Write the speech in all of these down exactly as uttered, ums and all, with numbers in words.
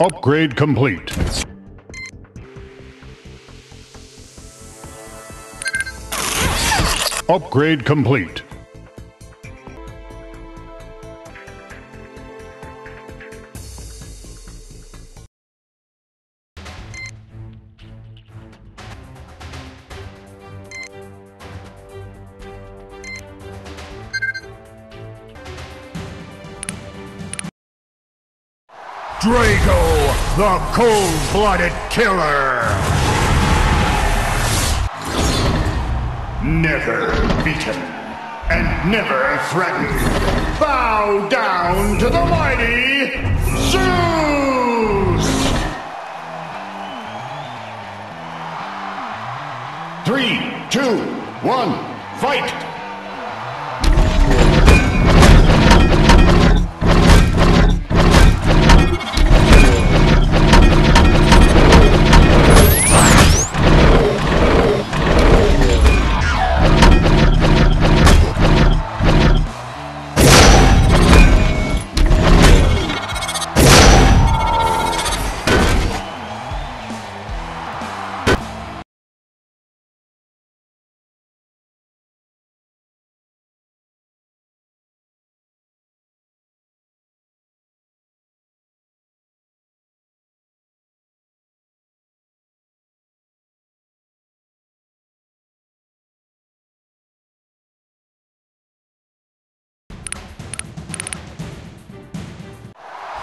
Upgrade complete. Upgrade complete. Drago, the cold-blooded killer! Never beaten, and never threatened, bow down to the mighty Zeus! Three, two, one, fight!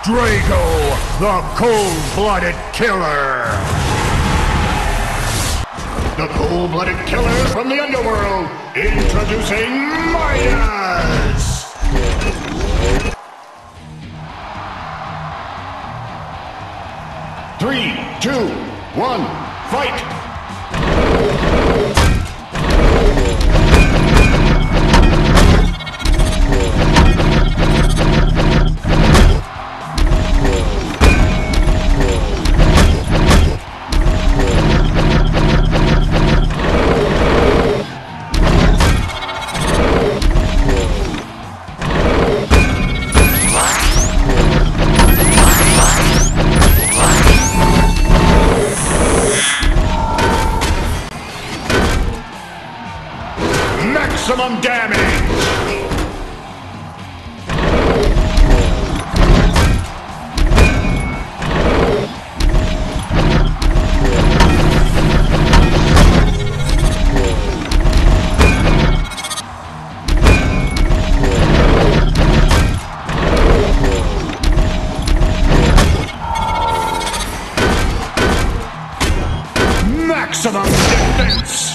Drago, the cold-blooded killer! The cold-blooded killer from the underworld, introducing Midas! Three, two, one, fight! Maximum damage! Maximum defense!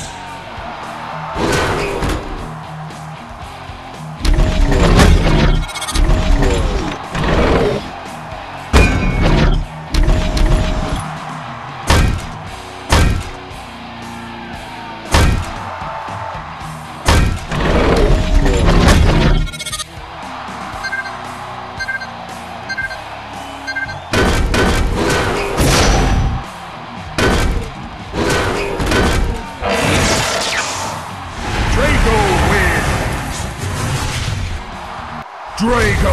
Drago,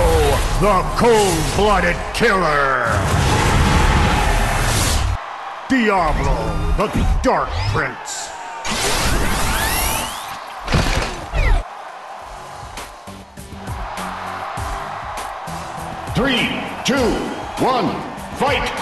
the cold-blooded killer! Diablo, the Dark Prince! Three, two, one, fight!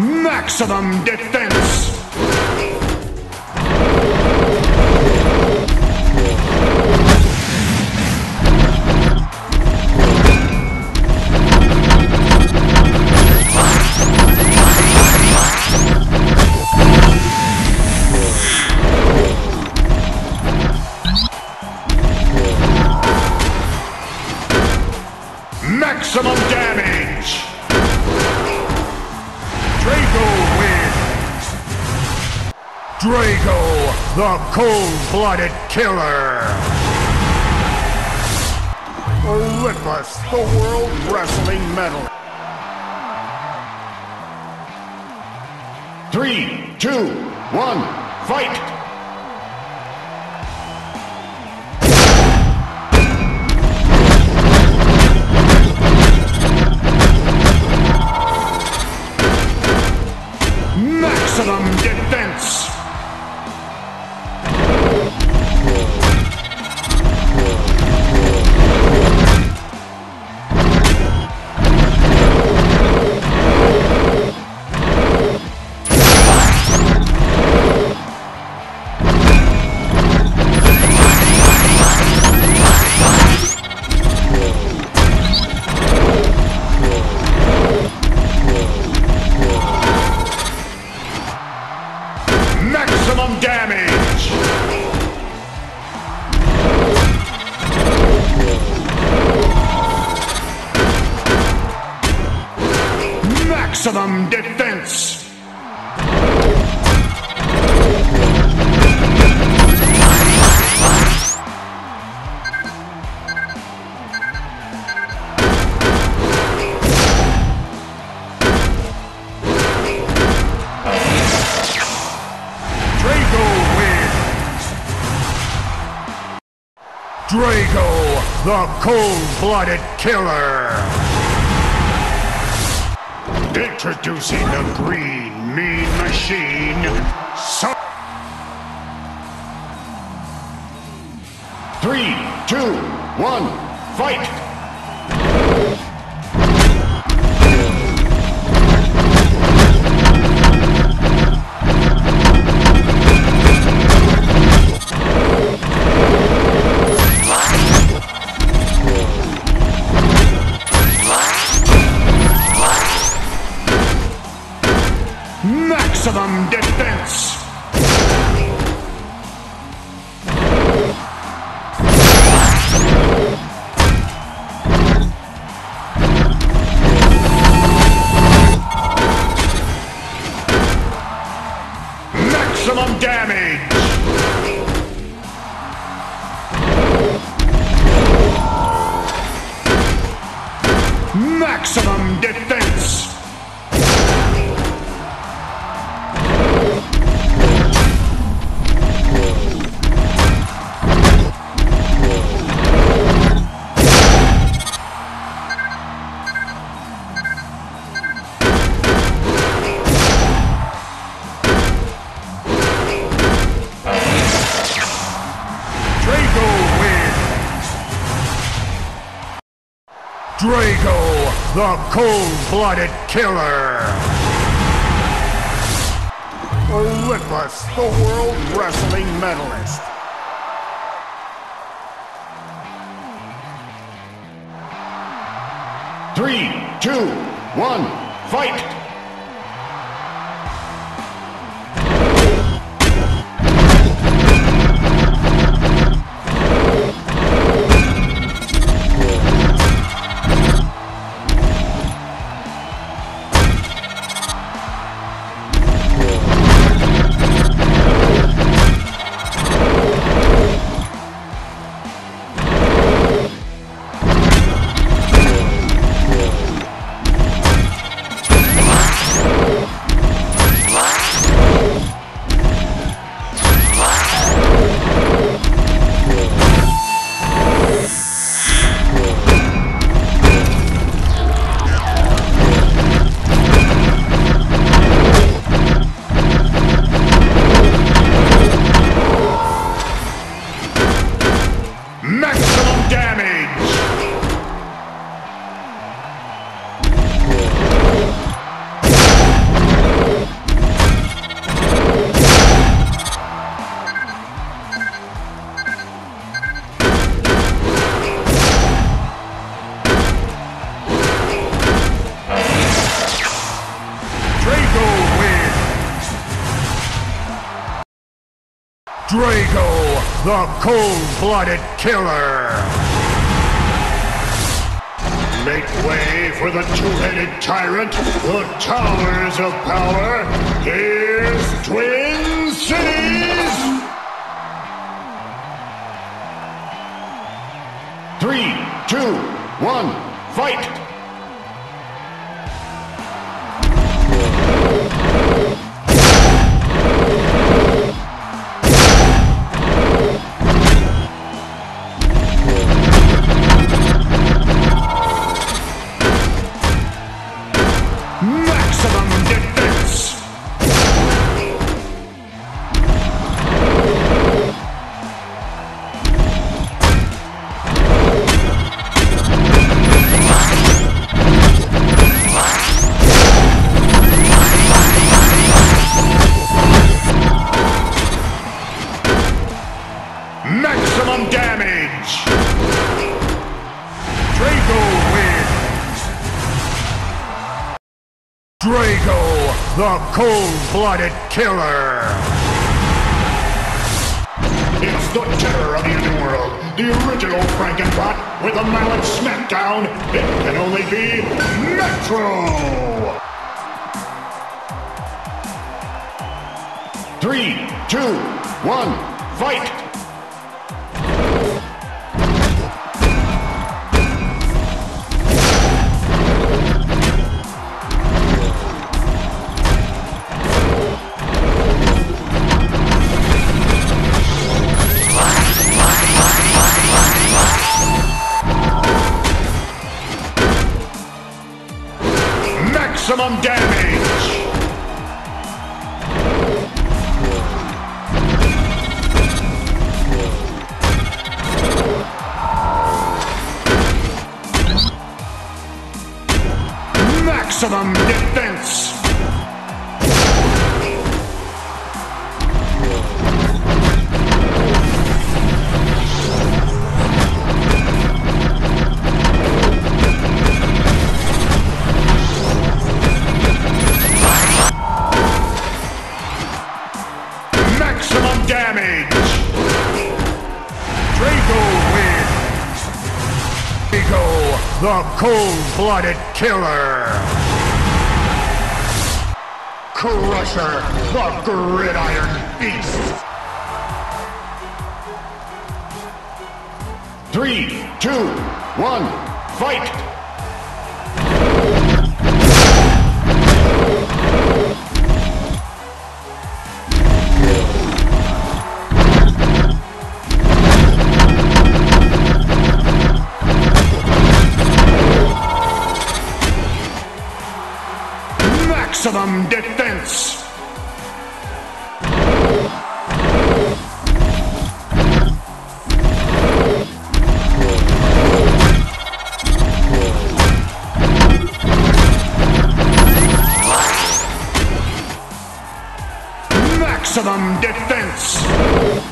Maximum defense! Maximum damage! Drago wins! Drago, the cold-blooded killer! Olympus, the World Wrestling Medal. Three, two, one, fight! Maximum defense! Maximum damage! Maximum defense! Drago, the cold-blooded killer! Introducing the green, mean machine, so Three, two, one, fight! Maximum defense! Maximum damage! Maximum defense! Drago, the cold-blooded killer! Olympus, the World Wrestling Medalist. Three, two, one, fight! Maximum damage! Drago wins! Drago! The cold-blooded killer! Make way for the two-headed tyrant, the towers of power. Here's Twin Cities! Three, two, one, fight! Maximum damage! Drago wins! Drago, the cold-blooded killer! It's the terror of the underworld, the original Frankenbot, with a mallet smackdown. It can only be Metro! Three, two, one, fight! Maximum damage! Maximum defense! Maximum damage! Drago wins! Drago, the cold-blooded killer! Crusher, the gridiron beast! Three, two, one, fight! Maximum defense! Maximum defense!